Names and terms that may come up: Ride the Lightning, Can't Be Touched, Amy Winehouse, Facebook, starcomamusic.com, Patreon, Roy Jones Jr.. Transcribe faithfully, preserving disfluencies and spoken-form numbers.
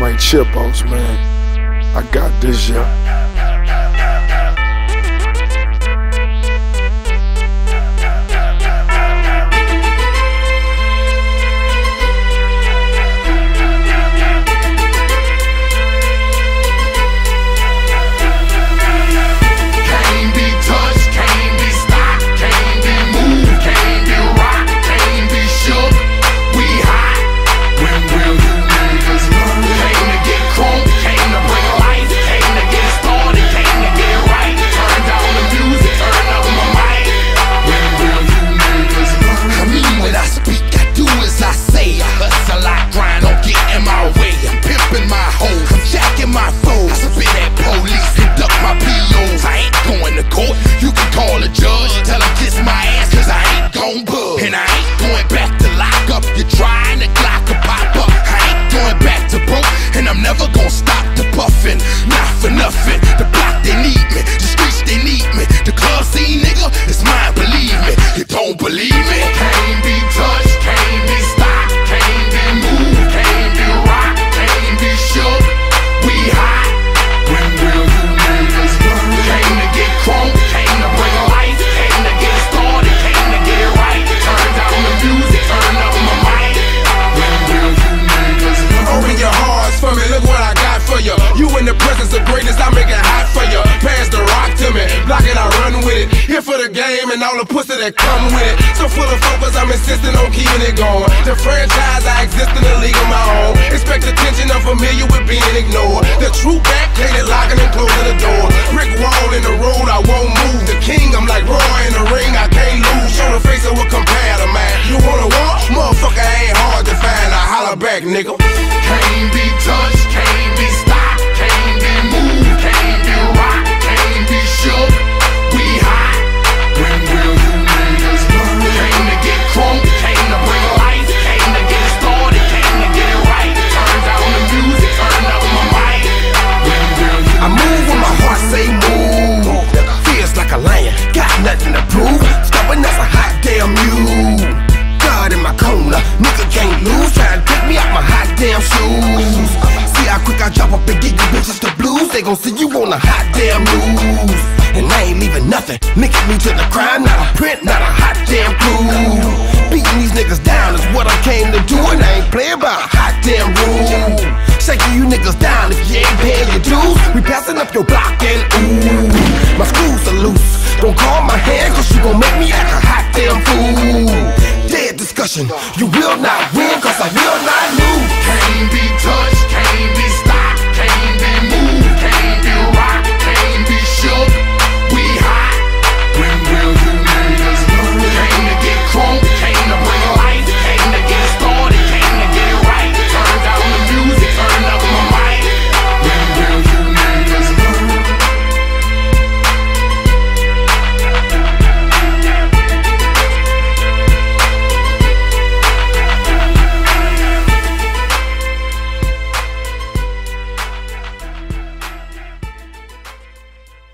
my chip outs, man. I got this, yo. And all the pussy that come with it. So full of focus, I'm insisting on keeping it going. The franchise, I exist in a league of my own. Expect attention, I'm familiar with being ignored. The true back hated locking and closing the door. Brick wall in the road, I won't move. The king, I'm like Roy in the ring, I can't lose. Show the face of a competitor, man. You wanna walk? Motherfucker, ain't hard to find. I holler back, nigga. Can't be touched, can't be stopped, can't be moved, can't be rocked, can't be shook. We high. They gon' see you on a hot damn news, and I ain't leaving nothing. Linking me to the crime, not a print, not a hot damn clue. Beating these niggas down is what I came to do, and I ain't playing by a hot damn rule. Shaking you niggas down if you ain't paying your dues. We passing up your block and ooh, my screws are loose. Don't call my hand, cause you gon' make me act a hot damn fool. Dead discussion, you will not win, cause I will not lose.